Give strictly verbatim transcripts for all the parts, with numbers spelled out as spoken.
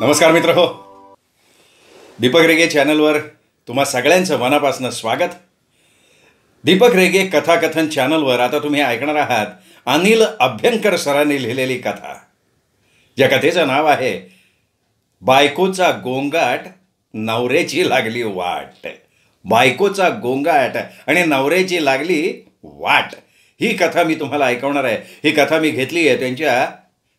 नमस्कार मित्र हो, दीपक रेगे चॅनलवर तुम्हा सगळ्यांचं मनापासून स्वागत। दीपक रेगे कथाकथन चॅनलवर आता तुम्ही ऐकणार आहात अनिल अभ्यंकर सरांनी लिहिलेली कथा, ज्या कथेचं नाव आहे बायकोचा गोंगाट नवऱ्याची लागली वाट। बायकोचा गोंगाट आणि नवऱ्याची लागली वाट ही कथा मी तुम्हाला ऐकवणार आहे। ही कथा मी घेतली आहे त्यांच्या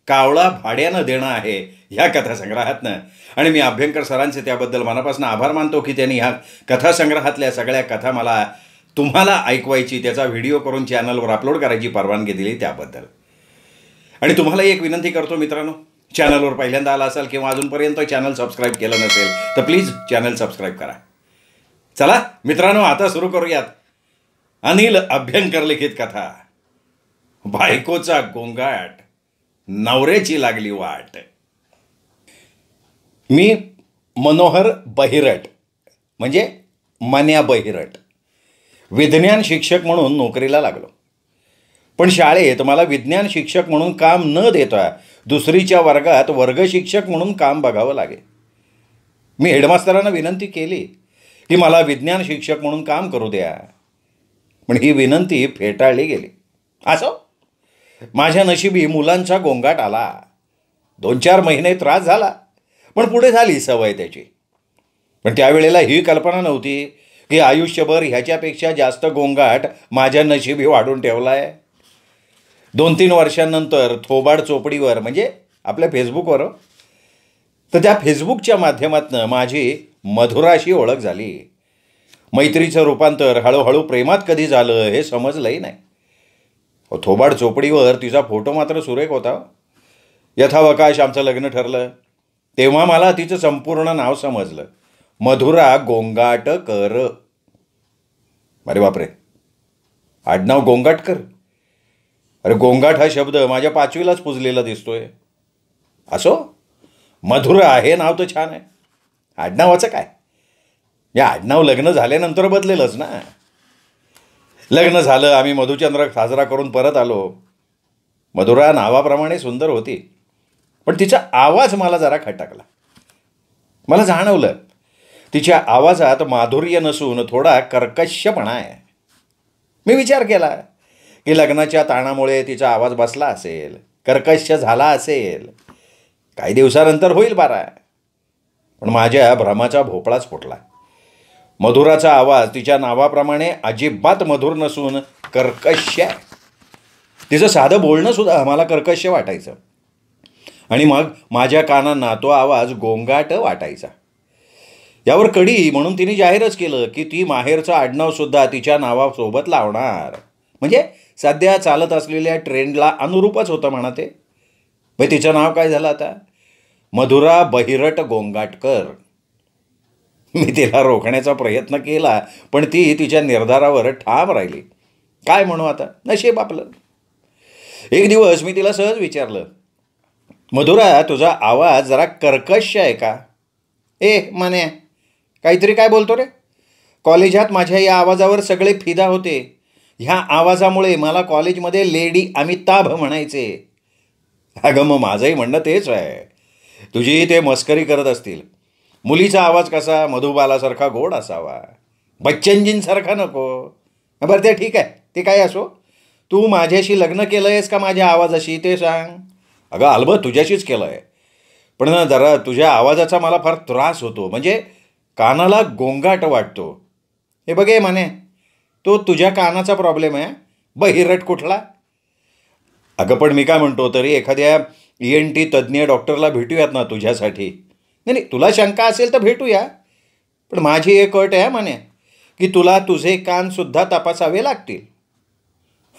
कावळा भाड्याने देणं आहे ह्या कथासंग्रहातनं, आणि मी अभ्यंकर सरांचे त्याबद्दल मनापासून आभार मानतो की त्यांनी ह्या कथासंग्रहातल्या सगळ्या कथा मला तुम्हाला ऐकवायची, त्याचा व्हिडिओ करून चॅनलवर अपलोड करायची परवानगी दिली त्याबद्दल। आणि तुम्हाला एक विनंती करतो मित्रांनो, चॅनलवर पहिल्यांदा आला असाल किंवा अजूनपर्यंत चॅनल सबस्क्राईब केलं नसेल तर प्लीज चॅनल सबस्क्राईब करा। चला मित्रांनो, आता सुरू करूयात अनिल अभ्यंकर लिखित कथा बायकोचा गोंगाट नवऱ्याची लागली वाट। मी मनोहर बहिरट म्हणजे मन्या बहिरट विज्ञान शिक्षक म्हणून नोकरीला लागलो, पण शाळेत मला विज्ञान शिक्षक म्हणून काम न देता दुसरीच्या वर्गात वर्ग शिक्षक म्हणून काम बघावं लागे। मी हेडमास्तरांना विनंती केली की मला विज्ञान शिक्षक म्हणून काम करू द्या, पण ही विनंती फेटाळली गेली। असो, माझ्या नशिबी मुलांचा गोंगाट आला। दोन चार महिने त्रास झाला, पण पुढे झाली सवय त्याची। पण त्यावेळेला ही कल्पना नव्हती की आयुष्यभर ह्याच्यापेक्षा जास्त गोंगाट माझ्या नशिबी वाढून ठेवला आहे। दोन तीन वर्षांनंतर थोबाड चोपडीवर म्हणजे आपल्या फेसबुकवर, तर त्या फेसबुकच्या माध्यमातून माझी मधुराशी ओळख झाली। मैत्रीचं रूपांतर हळूहळू प्रेमात कधी झालं हे समजलंही नाही। थोबाड चोपडीवर तिचा फोटो मात्र सुरेख होता। यथावकाश आमचं लग्न ठरलं तेव्हा मला तिचं संपूर्ण नाव समजलं, मधुरा गोंगाटकर। अरे बापरे, आडनाव गोंगाटकर। अरे गोंगाट हा शब्द माझ्या पाचवीलाच पुजलेला दिसतोय। असो, मधुरा हे नाव तर छान आहे, आडनावाचं काय? या आडनाव लग्न झाल्यानंतर बदलेलंच ना। लग्न झालं, आम्ही मधुचंद्र साजरा करून परत आलो। मधुरा नावाप्रमाणे सुंदर होती, पण तिचा आवाज मला जरा खटकला। मला जाणवलं तिच्या आवाजात माधुर्य नसून थोडा कर्कशपणा आहे। मी विचार केला की लग्नाच्या ताणामुळे तिचा आवाज बसला असेल, कर्कश झाला असेल, काही दिवसानंतर होईल बारा। पण माझ्या भ्रमाचा भोपळाच फुटला। मधुराचा आवाज तिच्या नावाप्रमाणे अजिबात मधुर नसून कर्कश आहे। तिचं साधं बोलणंसुद्धा आम्हाला कर्कश वाटायचं, आणि मग माझ्या कानांना तो आवाज गोंगाट वाटायचा। यावर कडी म्हणून तिने जाहीरच केलं की ती माहेरचं आडनावसुद्धा तिच्या नावासोबत लावणार, म्हणजे सध्या चालत असलेल्या ट्रेंडला अनुरूपच होतं म्हणा ते। मग तिचं नाव काय झालं आता? मधुरा बहिरट गोंगाटकर। मी तिला रोखण्याचा प्रयत्न केला, पण ती तिच्या निर्धारावर ठाम राहिली। काय म्हणू आता, नशीब आपलं। एक दिवस मी तिला सहज विचारलं, मधुरा तुझा आवाज जरा कर्कश आहे का? ए माने, काहीतरी काय बोलतो रे? कॉलेजात माझ्या या आवाजावर सगळे फिदा होते। ह्या आवाजामुळे मला कॉलेजमध्ये लेडी अमिताभ म्हणायचे। अगं मग माझंही म्हणणं तेच आहे, तुझी ते मस्करी करत असतील। मुलीचा आवाज कसा मधुबालासारखा गोड असावा, बच्चनजींसारखा नको। बरं ते ठीक आहे, ते काय असो, तू माझ्याशी लग्न केलं आहेस का माझ्या आवाजाशी ते सांग। अगं अलबत तुझ्याशीच केलं आहे, पण ना जरा तुझ्या आवाजाचा मला फार त्रास होतो, म्हणजे कानाला गोंगाट वाटतो। हे बघे माने, तो तुझ्या कानाचा प्रॉब्लेम आहे, बहिरट कुठला। अगं पण मी काय म्हणतो, तरी एखाद्या ई एन टी तज्ज्ञ डॉक्टरला भेटूयात ना तुझ्यासाठी। नाही नाही, तुला शंका असेल तर भेटूया, पण माझी एक अट आहे म्हणे की तुला तुझे कानसुद्धा तपासावे लागतील।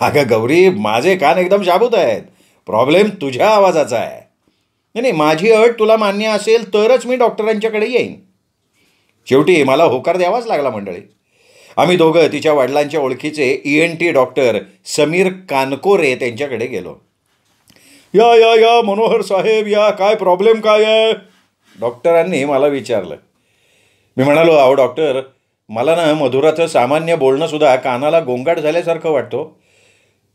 अगं गौरी, माझे कान एकदम शाबूत आहेत, प्रॉब्लेम तुझ्या आवाजाचा आहे। नाही नाही, माझी अट तुला मान्य असेल तरच मी डॉक्टरांच्याकडे येईन। शेवटी मला होकार द्यावाच लागला मंडळी। आम्ही दोघं तिच्या वडिलांच्या ओळखीचे E N T doctor Sameer Kankore त्यांच्याकडे गेलो। या या या मनोहर साहेब, या काय प्रॉब्लेम काय आहे, डॉक्टरांनी मला विचारलं। मी म्हणालो, अहो डॉक्टर, मला ना मधुराचं सामान्य बोलणंसुद्धा कानाला गोंगाट झाल्यासारखं वाटतो।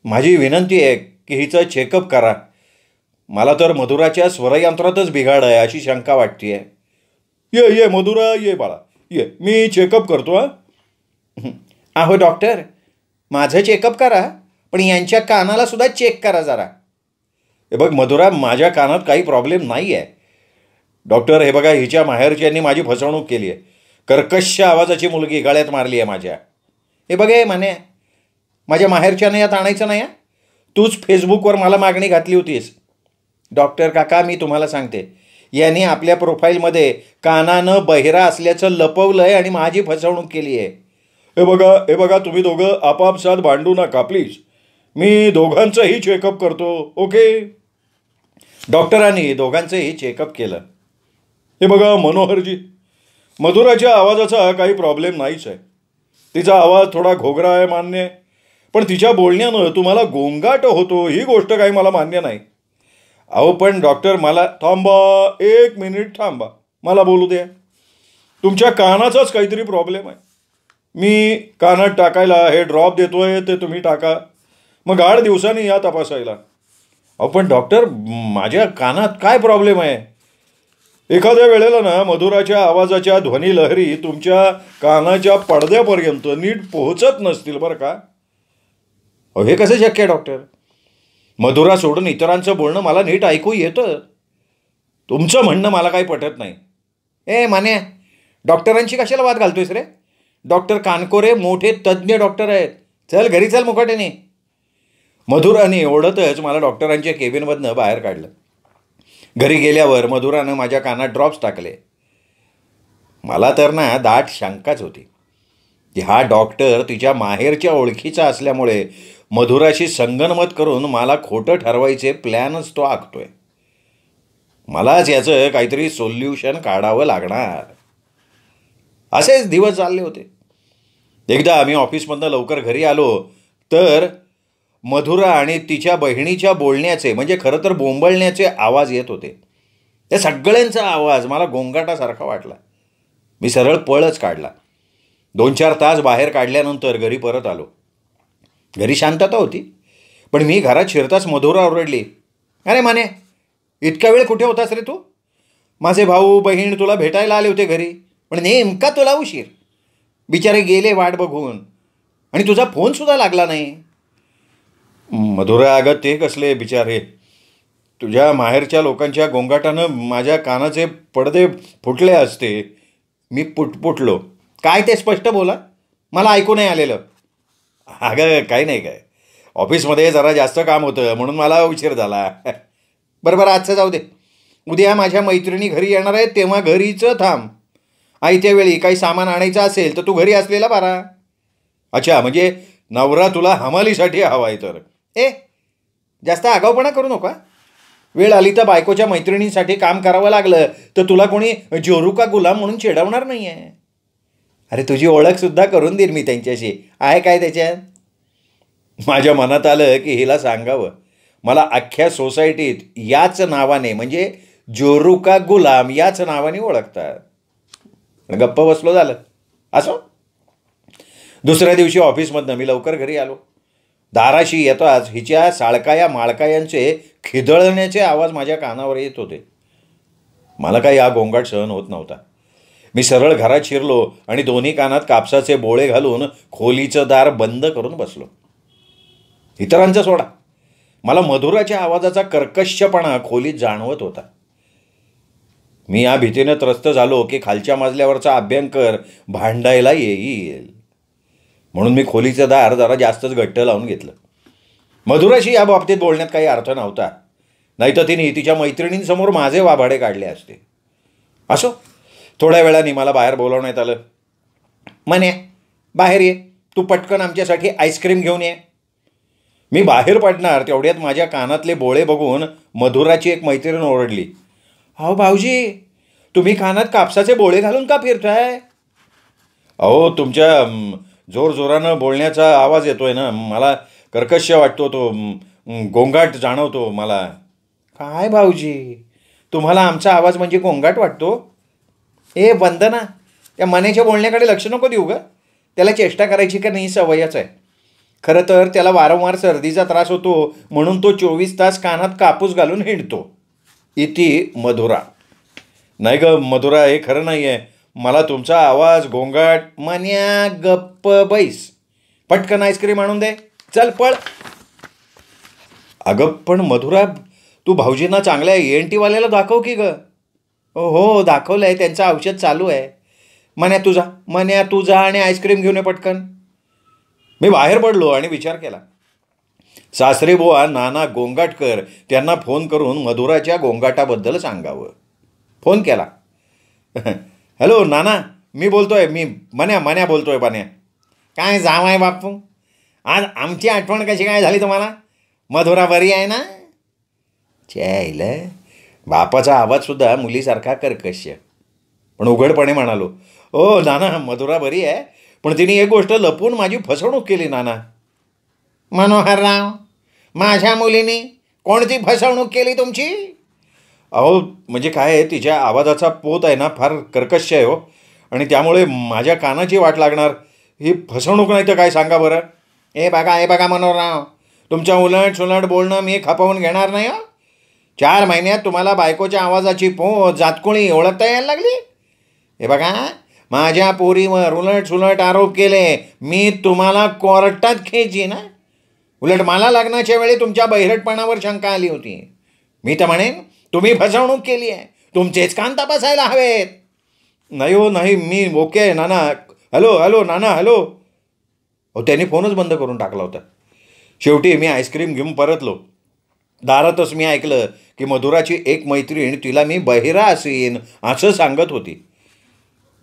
माझी विनंती आहे कि हिचं चेकअप करा, मला तर मधुराच्या स्वरयंत्रातच बिघाड आहे अशी शंका वाटते आहे. ये ये मधुरा, ये बाळा, ये मी चेकअप करतो. हां आहो डॉक्टर, माझं चेकअप करा, पण यांच्या कानाला सुद्धा चेक करा जरा. हे बघ मधुरा, माझ्या कानात काही प्रॉब्लेम नाही आहे. डॉक्टर हे बघा, हिच्या माहेरच्यांनी माझी फसवणूक केली आहे. कर्कश आवाजाची मुलगी गळ्यात मारली आहे माझ्या. हे बघ हे माने, माझ्या माहेरच्याने यात आणायचं नाही. तूच फेसबुकवर मला मागणी घातली होतीस. डॉक्टर काका, मी तुम्हाला सांगते, याने आपल्या प्रोफाईलमध्ये कानानं बहिरा असल्याचं लपवलं आहे आणि माझी फसवणूक केली आहे. हे बघा हे बघा, तुम्ही दोघं आपापसात भांडू नका प्लीज. मी दोघांचंही चेकअप करतो ओके. डॉक्टरांनी दोघांचंही चेकअप केलं. हे बघा मनोहरजी, मधुराच्या आवाजाचा काही प्रॉब्लेम नाहीच आहे. तिचा आवाज थोडा घोगरा आहे मान्य, पण तिच्या बोलण्यानं तुम्हाला गोंगाट होतो ही गोष्ट काही मला मान्य नाही. अहो पण डॉक्टर, मला थांबा एक मिनिट थांबा, मला बोलू द्या. तुमच्या कानाचाच काहीतरी प्रॉब्लेम आहे. मी कानात टाकायला हे ड्रॉप देतो आहे, ते तुम्ही टाका, मग आठ दिवसांनी या तपासायला. अहो पण डॉक्टर, माझ्या कानात काय प्रॉब्लेम आहे? एखाद्या वेळेला ना मधुराच्या आवाजाच्या ध्वनी लहरी तुमच्या कानाच्या पडद्यापर्यंत नीट पोहोचत नसतील बरं का. अहो हे कसं शक्य आहे डॉक्टर? मधुरा सोडून इतरांचं बोलणं मला नीट ऐकू येतं, तुमचं म्हणणं मला काही पटत नाही. ए माने, डॉक्टरांशी कशाला वाद घालतोयस रे? डॉक्टर कानकोरे मोठे तज्ज्ञ डॉक्टर आहेत. चल घरी चल मुकाट्याने. मधुराने ओढतच मला डॉक्टरांच्या केबिनमधनं बाहेर काढलं. घरी गेल्यावर मधुरानं माझ्या कानात ड्रॉप्स टाकले. मला तर ना दाट शंकाच होती की हा डॉक्टर तिच्या माहेरच्या ओळखीचा असल्यामुळे मधुराशी संगनमत करून मला खोटं ठरवायचे प्लॅनच तो आखतोय. मलाच याचं काहीतरी सोल्युशन काढावं लागणार. असेच दिवस चालले होते. एकदा आम्ही ऑफिसमधनं लवकर घरी आलो तर मधुरा आणि तिच्या बहिणीच्या बोलण्याचे, म्हणजे खरं तर बोंबळण्याचे आवाज येत होते. त्या सगळ्यांचा आवाज मला गोंगाटासारखा वाटला. मी सरळ पळच काढला. दोन चार तास बाहेर काढल्यानंतर घरी परत आलो. घरी शांतता होती, पण मी घरात शिरताच मधुरा ओरडली. अरे माने, इतका वेळ कुठे होतास रे तू? माझे भाऊ बहीण तुला भेटायला आले होते घरी, पण नेमका तुला उशीर. बिचारे गेले वाट बघून, आणि तुझा फोनसुद्धा लागला नाही. मधुरा, अगं ते कसले बिचारे, तुझ्या माहेरच्या लोकांच्या गोंगाटानं माझ्या कानाचे पडदे फुटले असते. मी पुटपुटलो. काय ते स्पष्ट बोला, मला ऐकू नाही आलेलं. अगं काही नाही, काय ऑफिसमध्ये जरा जास्त काम होतं म्हणून मला उशीर झाला. बरं बरं, आजचं जाऊ दे. उद्या माझ्या मैत्रिणी घरी येणार आहेत, तेव्हा घरीचं थांब. आयत्या वेळी काही सामान आणायचं असेल तर तू घरी असलेला बरा. अच्छा, म्हणजे नवरा तुला हमालीसाठी हवा आहे तर? ए, जास्त आगाऊपणा करू नका. वेळ आली तर बायकोच्या मैत्रिणींसाठी काम करावं लागलं तर तुला कोणी जोरू का गुलाम म्हणून चिडवणार नाही आहे. अरे तुझी ओळखसुद्धा करून देईन मी त्यांच्याशी, आहे काय त्याच्यात? माझ्या मनात आलं की हिला सांगावं. मला अख्ख्या सोसायटीत याच नावाने, म्हणजे जोरू का गुलाम याच नावाने ओळखतात. गप्प बसलो, झालं असो. दुसऱ्या दिवशी ऑफिसमधनं मी लवकर घरी आलो. दाराशी येताच हिच्या साळकाया माळकायांचे खिदळण्याचे आवाज माझ्या कानावर येत होते. मला काही हा गोंगाट सहन होत नव्हता. मी सरळ घरात शिरलो आणि दोन्ही कानात कापसाचे बोळे घालून खोलीचं दार बंद करून बसलो. इतरांचा सोडा, मला मधुराच्या आवाजाचा कर्कशपणा खोलीत जाणवत होता. मी या भीतीनं त्रस्त झालो की खालच्या मजल्यावरचा अभ्यंकर भांडायला येईल, म्हणून मी खोलीचं दार जरा जास्तच घट्ट लावून घेतलं. मधुराशी या बाबतीत बोलण्यात काही अर्थ नव्हता, नाहीतर तिने तिच्या मैत्रिणींसमोर माझे वाभाडे काढले असते. असो, थोड्या वेळाने मला बाहेर बोलवण्यात आलं. म्हणे बाहेर ये, तू पटकन आमच्यासाठी आईस्क्रीम घेऊन ये. मी बाहेर पडणार तेवढ्यात माझ्या कानातले बोळे बघून मधुराची एक मैत्रीण ओरडली. अहो भाऊजी, तुम्ही कानात कापसाचे बोळे घालून का फिरताय? अहो तुमच्या जोरजोरानं बोलण्याचा आवाज येतोय ना, मला कर्कश वाटतो, तो गोंगाट जाणवतो मला. काय भाऊजी, तुम्हाला आमचा आवाज म्हणजे गोंगाट वाटतो? ए वंदना, त्या मनेच्या बोलण्याकडे लक्ष नको देऊ गं. त्याला चेष्टा करायची का नाही सवयच आहे. खरं तर त्याला वारंवार सर्दीचा त्रास होतो म्हणून तो चोवीस तास कानात कापूस घालून हिंडतो. इति मधुरा. नाही ग मधुरा, हे खरं नाही आहे. मला तुमचा आवाज गोंगाट मान्या. गप्प बैस, पटकन आईस्क्रीम आणून दे, चल पळ. अगं पण मधुरा, तू भाऊजींना चांगल्या ई एन टीवाल्याला दाखव की ग. हो दाखवलं आहे, त्यांचं औषध चालू आहे. मन्या तुझा मन्या तुझा आणि आईस्क्रीम घेऊन ये पटकन. मी बाहेर पडलो आणि विचार केला, सासरेबुवा नाना गोंगाटकर त्यांना फोन करून मधुराच्या गोंगाटाबद्दल सांगावं. फोन केला. हॅलो नाना, मी बोलतोय, मी मन्या मन्या बोलतोय. मन्या, काय जावाय बापू, आज आमची आठवण कशी काय झाली तुम्हाला? मधुरा बरी आहे ना? चायला, बापाचा आवाजसुद्धा मुलीसारखा कर्कश. पण उघडपणे म्हणालो, ओ नाना मधुरा बरी आहे, पण तिने एक गोष्ट लपवून माझी फसवणूक केली नाना. मनोहरराव, माझ्या मुलीने कोणती फसवणूक केली तुमची? अहो म्हणजे काय, तिच्या आवाजाचा पोत आहे ना फार कर्कश आहे हो, आणि त्यामुळे माझ्या कानाची वाट लागणार. ही फसवणूक नाही तर काय सांगा बरं. ए बघा ए बघा मनोहरराव, तुमच्या उलट सुलट बोलणं मी खपवून घेणार नाही. हो चार महिन्यात तुम्हाला बायकोच्या आवाजाची पोत जातकुणी ओळखता यायला लागली. हे बघा, माझ्या पोरीवर उलट सुलट आरोप केले मी तुम्हाला कोर्टात खेची ना. उलट मला लग्नाच्या वेळी तुमच्या बहिरटपणावर शंका आली होती. मी तर म्हणेन तुम्ही फसवणूक केली आहे, तुमचेच कान तपासायला हवेत. नाही हो नाही, मी ओके आहे नाना. हॅलो हॅलो नाना हॅलो. हो त्यांनी फोनच बंद करून टाकला होता. शेवटी मी आईस्क्रीम घेऊन परतलो. दारातच मी ऐकलं की मधुराची एक मैत्रीण तिला मी बहिरा असेन असं सांगत होती.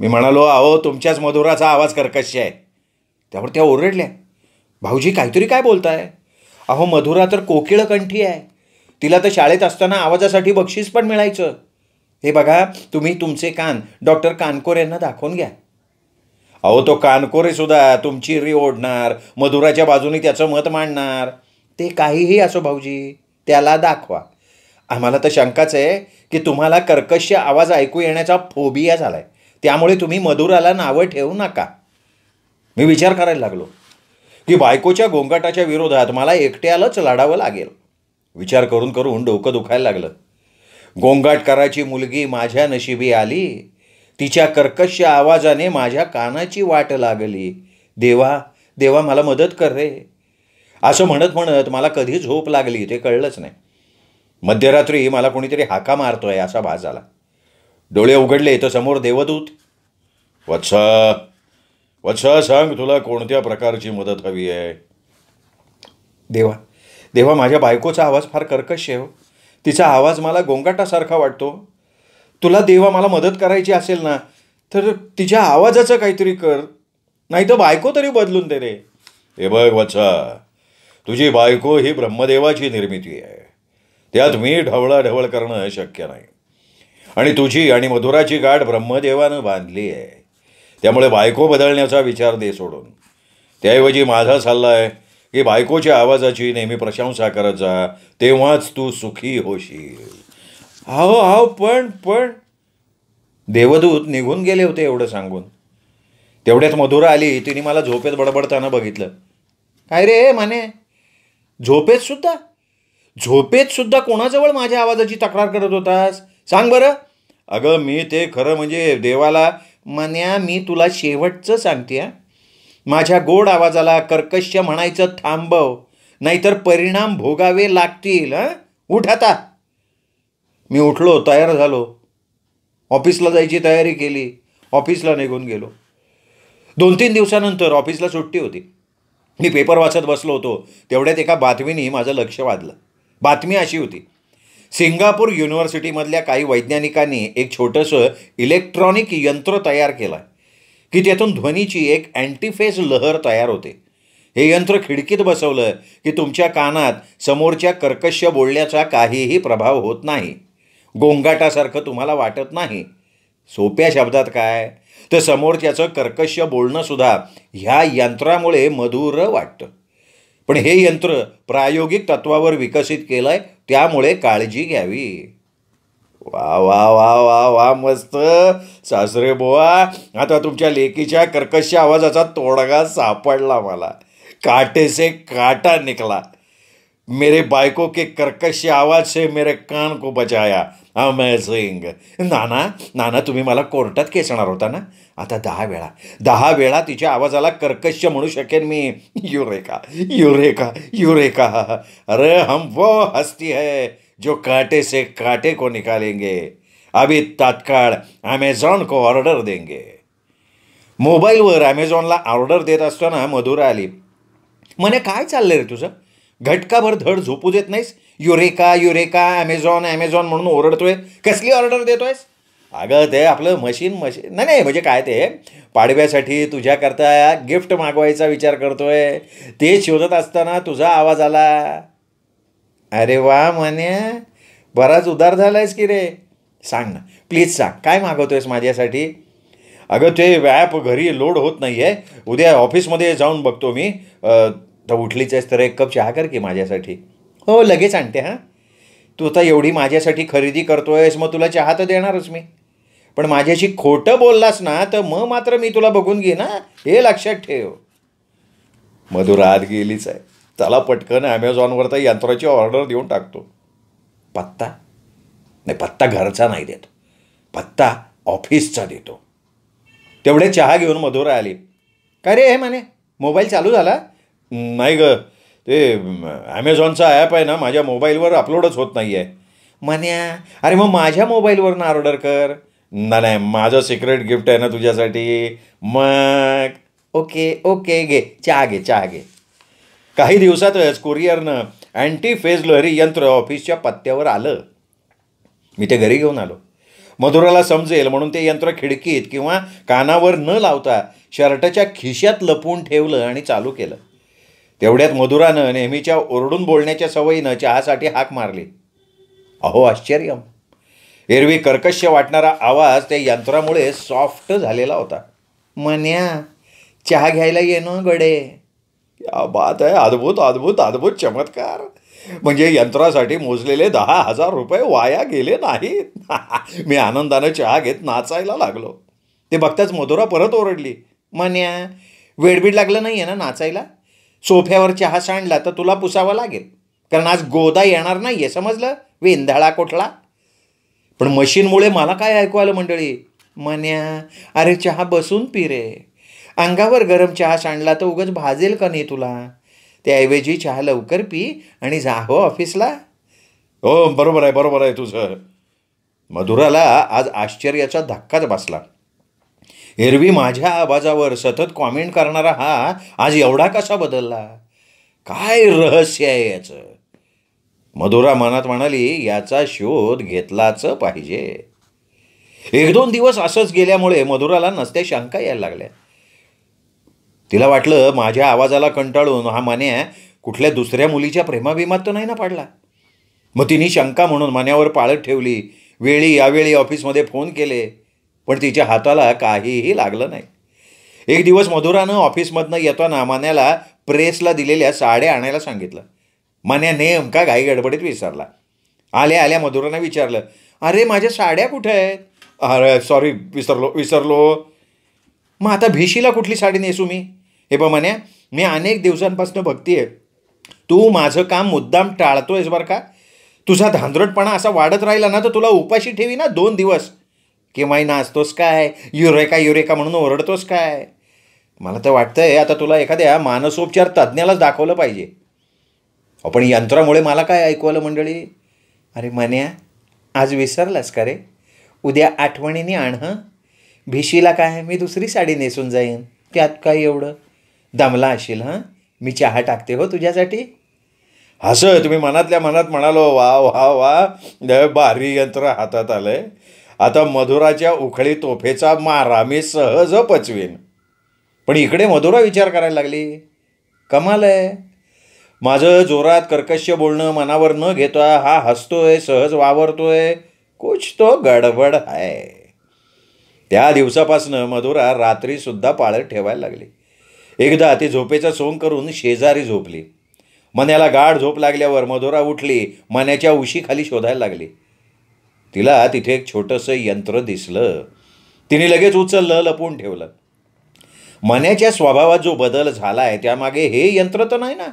मी म्हणालो, अहो तुमच्याच मधुराचा आवाज कर्कश आहे. त्यावर त्या ओरडल्या, भाऊजी काहीतरी काय बोलताय. अहो मधुरा तर कोकिळकंठी आहे, तिला तर शाळेत असताना आवाजासाठी बक्षीस पण मिळायचं. हे बघा, तुम्ही तुमचे कान डॉक्टर कानकोरे यांना दाखवून घ्या. अहो तो कानकोरेसुद्धा तुमची री ओढणार, मधुराच्या बाजूने त्याचं मत मांडणार. ते काहीही असो भाऊजी, त्याला दाखवा. आम्हाला तर शंकाच आहे की तुम्हाला कर्कश आवाज ऐकू येण्याचा फोबिया झाला आहे, त्यामुळे तुम्ही मधुराला नावं ठेवू नका. मी विचार करायला लागलो की बायकोच्या गोंगाटाच्या विरोधात मला एकट्यालाच लढावं लागेल. विचार करून करून डोकं दुखायला लागलं. गोंगाटकाराची मुलगी माझ्या नशिबी आली, तिच्या कर्कश आवाजाने माझ्या कानाची वाट लागली. देवा देवा मला मदत कर रे. असं म्हणत म्हणत मला कधी झोप लागली ते कळलंच नाही. मध्यरात्री मला कोणीतरी हाका मारतोय असा भास झाला. डोळे उघडले तर समोर देवदूत. वत्स वत्स, सांग तुला कोणत्या प्रकारची मदत हवी आहे? देवा देवा, माझ्या बायकोचा आवाज फार कर्कश आहे, तिचा आवाज मला गोंगाटासारखा वाटतो. तुला देवा मला मदत करायची असेल ना तर तिच्या आवाजाचं काहीतरी कर, नाही तर बायको तरी बदलून दे रे. हे बघ वत्स, तुझी बायको ही ब्रह्मदेवाची निर्मिती आहे, त्यात मी ढवळाढवळ करणं शक्य नाही. आणि तुझी आणि मधुराची गाठ ब्रह्मदेवानं बांधली आहे, त्यामुळे बायको बदलण्याचा विचार दे सोडून. त्याऐवजी माझा सल्ला आहे की बायकोच्या आवाजाची नेहमी प्रशंसा करत जा, तेव्हाच तू सुखी होशील. आहो आहो पण पण देवदूत निघून गेले होते एवढं सांगून. तेवढ्यात मधुरा आली. तिने मला झोपेत बडबडताना बघितलं. काय रे माने, झोपेतसुद्धा झोपेतसुद्धा कोणाजवळ माझ्या आवाजाची तक्रार करत होतास सांग बरं? अगं मी ते खरं म्हणजे देवाला. मन्या मी तुला शेवटचं सांगते, माझ्या गोड आवाजाला कर्कश म्हणायचं थांबव, नाहीतर परिणाम भोगावे लागतील. हं उठ आता. मी उठलो, तयार झालो, ऑफिसला जायची तयारी केली. ऑफिसला निघून गेलो. दोन तीन दिवसानंतर ऑफिसला सुट्टी होती. मी पेपर वाचत बसलो होतो. तेवढ्यात एका बातमीने माझं लक्ष वाधलं. बातमी अशी होती, सिंगापूर युनिव्हर्सिटीमधल्या काही वैज्ञानिकांनी एक छोटंसं इलेक्ट्रॉनिक यंत्र तयार केलं की त्यातून ध्वनीची एक अँटीफेस लहर तयार होते. हे यंत्र खिडकीत बसवलं की तुमच्या कानात समोरच्या कर्कश बोलण्याचा काहीही प्रभाव होत नाही, गोंगाटासारखं तुम्हाला वाटत नाही. सोप्या शब्दात काय तर समोरच्याचं कर्कश बोलणंसुद्धा ह्या यंत्रामुळे मधुर वाटतं. पण हे यंत्र प्रायोगिक तत्वावर विकसित केलं आहे, त्यामुळे काळजी घ्यावी. वा वा वा वा वा मस्त सासरे बुवा, आता तुमच्या लेकीच्या कर्कश आवाजाचा तोडगा सापडला मला. कांटे से कांटा निकला। मेरे बाइकों के कर्कश आवाज से मेरे कान को बचाया। अमेजिंग। नाना नाना तुम्ही मला कोर्टात खेचणार होता ना, आता दहा वेळा दहा वेळा तिच्या आवाजाला कर्कश म्हणू शकेन मी। Eureka eureka eureka. अरे हम वो हस्ती है जो कांटे से कांटे को निकालेंगे। अभी तत्काळ अमेझॉन को ऑर्डर देंगे। मोबाईलवर अमेझॉनला ऑर्डर देत असताना मधुरा आली। मने काय चाललंय रे तुझं, घटकाभर धड झोपू देत नाहीस, युरेका युरेका अमेझॉन अमेझॉन म्हणून ओरडतोय, कसली ऑर्डर देतोयस? अगं ते आपलं मशीन मशीन नाही नाही म्हणजे काय ते पाडव्यासाठी तुझ्याकरता गिफ्ट मागवायचा विचार करतोय, ते शोधत असताना तुझा आवाज आला। अरे वा म्हण्या, बराच उदार झालायस की रे, सांग ना प्लीज सांग, काय मागवतोयस माझ्यासाठी? अगं ते ॲप घरी लोड होत नाही आहे, उद्या ऑफिसमध्ये जाऊन बघतो मी। तर उठलीच आहेस तर एक कप चहा कर की माझ्यासाठी। हो लगेच आणते हां, तू आता एवढी माझ्यासाठी खरेदी करतो आहेस मग तुला चहा तर देणारच मी, पण माझ्याशी खोटं बोललास ना तर मग मात्र मी तुला बघून घे ना, हे लक्षात ठेव। मधुरा आत गेलीच आहे, त्याला पटकन ॲमेझॉनवर तर यंत्राची ऑर्डर देऊन टाकतो। पत्ता नाही, पत्ता घरचा नाही देत, पत्ता ऑफिसचा देतो। तेवढे चहा घेऊन मधुरा आली। काय रे हे म्हणे, मोबाईल चालू झाला? नाही ग, ते ॲमेझॉनचा ॲप आहे ना माझ्या मोबाईलवर अपलोडच होत नाही आहे म्हण्या। अरे मग माझ्या मोबाईलवरनं ऑर्डर कर ना। नाही, माझं सिक्रेट गिफ्ट आहे ना तुझ्यासाठी. मग ओके ओके, घे चहा घे चहा घे। काही दिवसातच कुरिअरनं अँटी फेज लहरी यंत्र ऑफिसच्या पत्त्यावर आलं। मी ते घरी घेऊन आलो। मधुराला समजेल म्हणून ते यंत्र खिडकीत किंवा कानावर न लावता शर्टाच्या खिशात लपवून ठेवलं आणि चालू केलं। तेवढ्यात मधुरानं नेहमीच्या ओरडून बोलण्याच्या सवयीनं चहासाठी हाक मारली। अहो आश्चर्यम, एरवी कर्कश वाटणारा आवाज त्या यंत्रामुळे सॉफ्ट झालेला होता। म्हण्या चहा घ्यायला ये ना गडे। या बात आहे, अद्भुत अद्भुत अद्भुत चमत्कार, म्हणजे यंत्रासाठी मोजलेले दहा हजार रुपये वाया गेले नाहीत। मी आनंदानं चहा घेत नाचायला लागलो। ते बघताच मधुरा परत ओरडली। म्हण्या वेडबीड लागलं नाही आहे ना नाचायला, सोफ्यावर चहा सांडला तर तुला पुसावा लागेल, कारण आज गोदा येणार नाही आहे, समजलं वेंधाळा कोठला। पण मशीनमुळे मला काय ऐकू आलं मंडळी? म्हण्या अरे चहा बसून पी रे, अंगावर गरम चहा सांडला तर उगाच भाजेल का नाही तुला, त्याऐवजी चहा लवकर पी आणि जा हो ऑफिसला। हो बरोबर आहे बरोबर आहे तुझं। मधुराला आज आश्चर्याचा धक्काच बसला। एरवी माझ्या आवाजावर सतत कॉमेंट करणारा हा आज एवढा कसा बदलला, काय रहस्य आहे याचं? मधुरा मनात म्हणाली, याचा शोध घेतलाच पाहिजे। एक दोन दिवस असंच गेल्यामुळे मधुराला नसत्या शंका यायला लागल्या। तिला वाटलं माझ्या आवाजाला कंटाळून हा मान्या कुठल्या दुसऱ्या मुलीच्या प्रेमाभिमात तर नाही ना पडला। मग तिने शंका म्हणून मान्यावर पाळत ठेवली, वेळी यावेळी ऑफिसमध्ये फोन केले, पण तिच्या हाताला काहीही लागलं नाही। एक दिवस मधुरानं ऑफिसमधनं येताना मान्याला प्रेसला दिलेल्या साड्या आणायला सांगितलं। मान्या नेमका घाई गडबडीत विसरला। आल्या आल्या मधुरानं विचारलं, अरे माझ्या साड्या कुठे आहेत? अरे सॉरी विसरलो विसरलो मग आता भिशीला कुठली साडी नेसू मी? हे बा मान्या, मी अनेक दिवसांपासून बघतीये तू माझं काम मुद्दाम टाळतोयस बरं का, तुझा धांदरटपणा असा वाढत राहिला ना तर तुला उपाशी ठेवी ना दोन दिवस, किंवा नाचतोस काय युरेका युरेका म्हणून ओरडतोस काय? मला तर वाटतंय आता तुला एखाद्या मानसोपचार तज्ज्ञालाच दाखवलं पाहिजे। पण यंत्रामुळे मला काय ऐकू आलं मंडळी? अरे म्हण्या आज विसरलास का रे, उद्या आठवणीने आण हं, भिशीला काय मी दुसरी साडी नेसून जाईन, त्यात काय एवढं, दमला असेल हं, मी चहा टाकते हो तुझ्यासाठी। असं तुम्ही मनातल्या मनात म्हणालो, वा वा वा भारी यंत्र हातात आलंय, आता मधुराच्या उखळी तोफेचा मारा मी सहज पचवेन। पण इकडे मधुरा विचार करायला लागली, कमाल आहे, माझं जोरात कर्कश बोलणं मनावर न घेता हा हसतोय, सहज वावरतोय, कुछ तो गडबड आहे। त्या दिवसापासनं मधुरा रात्रीसुद्धा पाळत ठेवायला लागली। एकदा ती झोपेचा सोंग करून शेजारी झोपली। मण्याला गाढ झोप लागल्यावर मधुरा उठली, मण्याच्या उशीखाली शोधायला लागली। तिला तिथे एक छोटंसं यंत्र दिसलं, तिने लगेच उचललं, लपवून ठेवलं। मनाच्या स्वभावात जो बदल झाला आहे त्यामागे हे यंत्र तो नाही ना,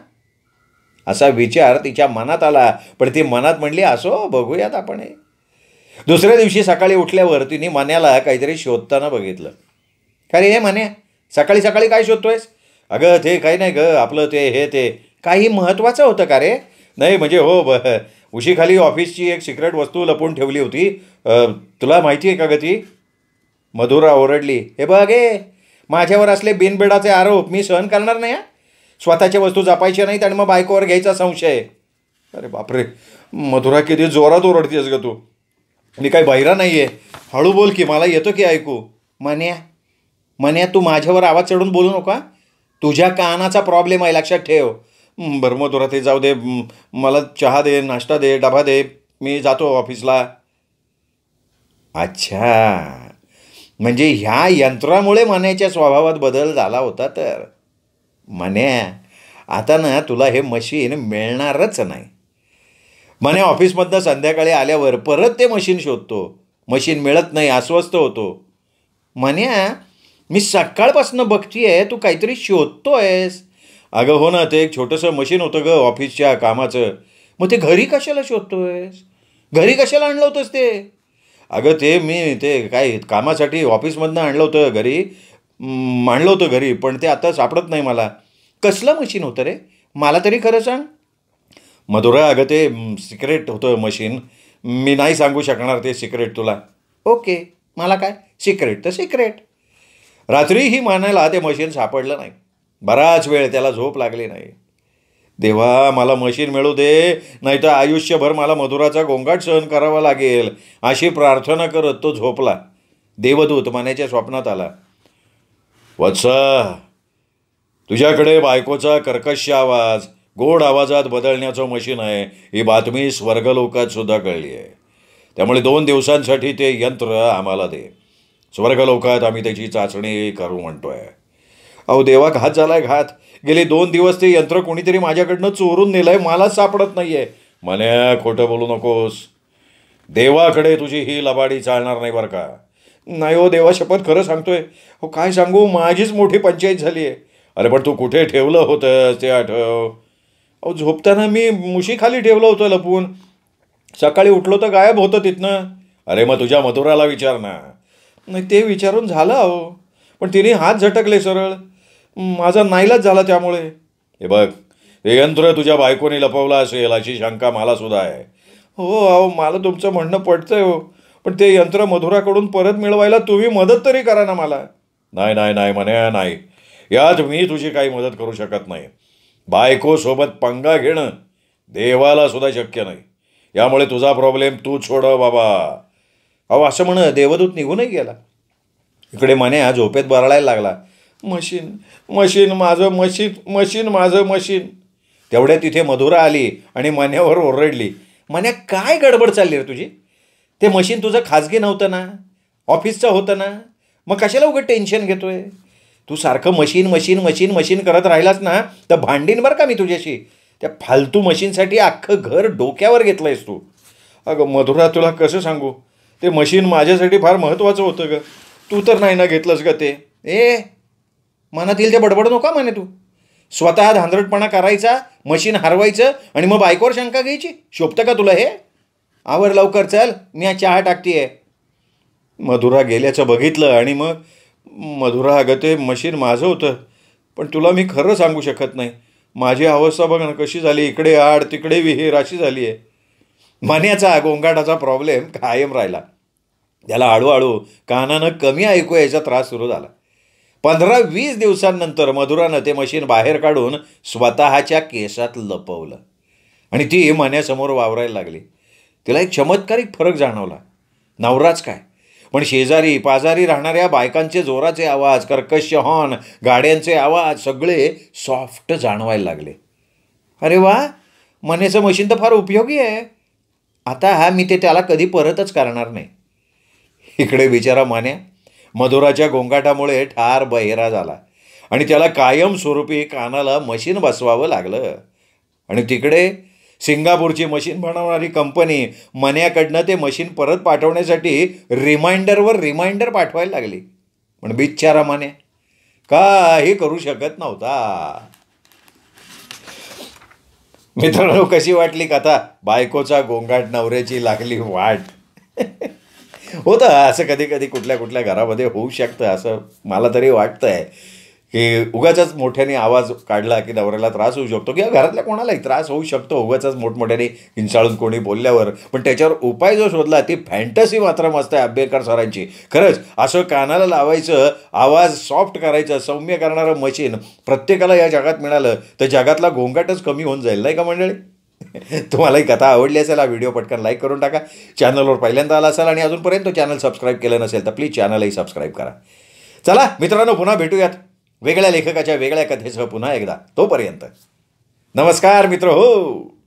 असा विचार तिच्या मनात आला। पण ती मनात म्हणली असो बघूयात आपण। दुसऱ्या दिवशी सकाळी उठल्यावर तिने मन्याला काहीतरी शोधताना बघितलं। अरे हे मन्या, सकाळी सकाळी काय शोधतोयस? अगं ते काही नाही ग, आपलं ते हे ते काही महत्त्वाचं होतं का रे? नाही म्हणजे हो, ब उशीखाली ऑफिसची एक सिक्रेट वस्तू लपवून ठेवली होती, तुला माहिती आहे का ग ती? मधुरा ओरडली। हे बघ हे, माझ्यावर असले बिनबेडाचे आरोप मी सहन करणार नाही. स्वतःच्या वस्तू जपायच्या नाहीत आणि मग बायकोवर घ्यायचा संशय. अरे बापरे, मधुरा किती जोरात ओरडतेस ग तू, मी काही बहिरा नाही आहे, हळू बोल की, मला येतो की ऐकू. मन्या मन्या तू माझ्यावर आवाज चढून बोलू नका, तुझ्या कानाचा प्रॉब्लेम आहे लक्षात ठेव. बरं मधुरा ते जाऊ दे, मला चहा दे, नाश्ता दे, डबा दे, मी जातो ऑफिसला. अच्छा, म्हणजे ह्या यंत्रामुळे मन्याच्या स्वभावात बदल झाला होता. तर मन्या आता ना तुला हे मशीन मिळणारच नाही. मन्या ऑफिसमधनं संध्याकाळी आल्यावर परत ते मशीन शोधतो, मशीन मिळत नाही, अस्वस्थ होतो. मन्या मी सकाळपासून बघतीये तू काहीतरी शोधतोयस. अगं हो ना, ते एक छोटंसं मशीन होतं ग ऑफिसच्या कामाचं, मग ते घरी कशाला शोधतोयस? घरी कशाला आणलं होतंस ते? अगं ते मी ते काय कामासाठी ऑफिसमधनं आणलं होतं, घरी आणलं होतं घरी, पण ते आता सापडत नाही मला. कसलं मशीन होतं रे, मला तरी खरं सांग. मधुरा अगं ते सिक्रेट होतं मशीन, मी नाही सांगू शकणार ते सिक्रेट तुला. ओके, मला काय, सिक्रेट तर सिक्रेट. रात्रीही मानायला ते मशीन सापडलं नाही. बराच वेळ त्याला झोप लागली नाही. देवा मला मशीन मिळू दे, नाहीतर आयुष्यभर मला मधुराचा गोंगाट सहन करावा लागेल, अशी प्रार्थना करत तो झोपला. देवदूत मन्याच्या स्वप्नात आला. वत्सा, तुझ्याकडे बायकोचा कर्कश आवाज गोड आवाजात बदलण्याचं मशीन आहे, ही बातमी स्वर्गलोकात सुद्धा कळली आहे. त्यामुळे दोन दिवसांसाठी ते यंत्र आम्हाला दे, स्वर्गलोकात आम्ही त्याची चाचणी करू म्हणतोय. अहो देवा, घात झालाय घात. गेले दोन दिवस ते यंत्र कोणीतरी माझ्याकडनं चोरून नेलंय, मला सापडत नाहीये. मन्या खोटं बोलू नकोस, देवाकडे तुझी ही लबाडी चालणार नाही बरं का. नाही हो देवा, शपथ खरं सांगतोय. हो काय सांगू, माझीच मोठी पंचायत झाली आहे. अरे पण तू कुठे ठेवलं होतं ते आठव. अहो झोपताना मी मुशीखाली ठेवलं होतं लपून, सकाळी उठलो तर गायब होतं तिथनं. अरे मग तुझ्या मधुराला विचार ना. नाही ते विचारून झालं अहो, पण तिने हात झटकले सरळ, माझा नाईलाज झाला त्यामुळे. हे बघ, हे यंत्र तुझ्या बायकोने लपवलं असेल अशी शंका मला सुद्धा आहे. हो अहो मला तुमचं म्हणणं पटतंय हो, पण ते यंत्र मधुराकडून परत मिळवायला तुम्ही मदत तरी करा ना मला. नाही नाही नाही मन्या नाही, यात मी तुझी काही मदत करू शकत नाही. बायकोसोबत पंगा घेणं देवाला सुद्धा शक्य नाही, यामुळे तुझा प्रॉब्लेम तू सोडव बाबा. अहो असं म्हण देवदूत निघूनही गेला. इकडे मन्या झोपेत बरळायला लागला. मशीन मशीन माझं मशीन मशीन माझं मशीन. तेवढ्या तिथे मधुरा आली आणि मन्यावर ओरडली. मन्या काय गडबड चालली रे तुझी? ते मशीन तुझं खाजगी नव्हतं ना, ऑफिसचं होतं ना, मग कशाला उगं टेन्शन घेतोय तू? सारखं मशीन मशीन मशीन मशीन करत राहिलास ना तर भांडीन बरं का मी तुझ्याशी. त्या फालतू मशीनसाठी अख्खं घर डोक्यावर घेतलं आहेस तू. अगं मधुरा तुला कसं सांगू, ते मशीन माझ्यासाठी फार महत्त्वाचं होतं गं, तू तर नाही ना घेतलंस ग ते. ए मनातील ते बडबड नका म्हणे, तू स्वतः धांदरटपणा करायचा, मशीन हरवायचं आणि मग बायकोवर शंका घ्यायची, शोभतं का तुला हे? आवर लवकर, चल मी चहा टाकतेय. मधुरा गेल्याचं बघितलं आणि मग मधुरा अगं ते मशीन माझं होतं, पण तुला मी खरं सांगू शकत नाही. माझी अवस्था बघ ना कशी झाली, इकडे आड तिकडे विहीर अशी झाली आहे. मन्याचा गोंगाटाचा प्रॉब्लेम कायम राहिला. त्याला हळूहळू कानानं कमी ऐकू यायचा त्रास सुरू झाला. पंधरा वीस दिवसांनंतर मधुरानं ते मशीन बाहेर काढून स्वतःच्या केसात लपवलं आणि ती मन्यासमोर वावरायला लागली. तिला एक चमत्कारिक फरक जाणवला. नवराच काय, पण शेजारी पाजारी राहणाऱ्या बायकांचे जोराचे आवाज, कर्कश हॉर्न, गाड्यांचे आवाज सगळे सॉफ्ट जाणवायला लागले. अरे वा, मन्याचं मशीन तर फार उपयोगी आहे. आता हा मी ते त्याला कधी परतच करणार नाही. इकडे बिचारा मन्या मधुराच्या गोंगाटामुळे ठार बहिरा झाला आणि त्याला कायमस्वरूपी कानाला मशीन बसवावं लागलं. आणि तिकडे सिंगापूरची मशीन बनवणारी कंपनी मन्याकडनं ते मशीन परत पाठवण्यासाठी रिमाइंडरवर रिमाइंडर पाठवायला लागली. पण बिचारा मन्या काही करू शकत नव्हता। मित्रांनो, कशी वाटली कथा? बायकोचा गोंगाट, नवऱ्याची लागली वाट होतं असं कधी कधी कुठल्या कुठल्या घरामध्ये होऊ शकतं, असं मला तरी वाटतंय की उगाचच मोठ्याने आवाज काढला की नवऱ्याला त्रास होऊ शकतो किंवा घरातल्या कोणालाही त्रास होऊ शकतो उगाचच मोठमोठ्याने किंचाळून कोणी बोलल्यावर. पण त्याच्यावर उपाय जो शोधला ती फॅन्टसी मात्र मस्त आहे आंबेडकर सरांची. खरंच असं कानाला लावायचं, आवाज सॉफ्ट करायचं, सौम्य करणारं मशीन प्रत्येकाला या जगात मिळालं तर जगातला गोंगाटच कमी होऊन जाईल, नाही का मंडळी? तुम्हाला ही कथा आवडली असेल हा व्हिडिओ पटकन लाईक करून टाका. चॅनलवर पहिल्यांदा आला असाल आणि अजूनपर्यंत चॅनल सबस्क्राईब केलं नसेल तर प्लीज चॅनलही सबस्क्राईब करा. चला मित्रांनो, पुन्हा भेटूयात वेगळ्या लेखकाच्या वेगळ्या कथेसह पुन्हा एकदा. तोपर्यंत नमस्कार मित्र हो.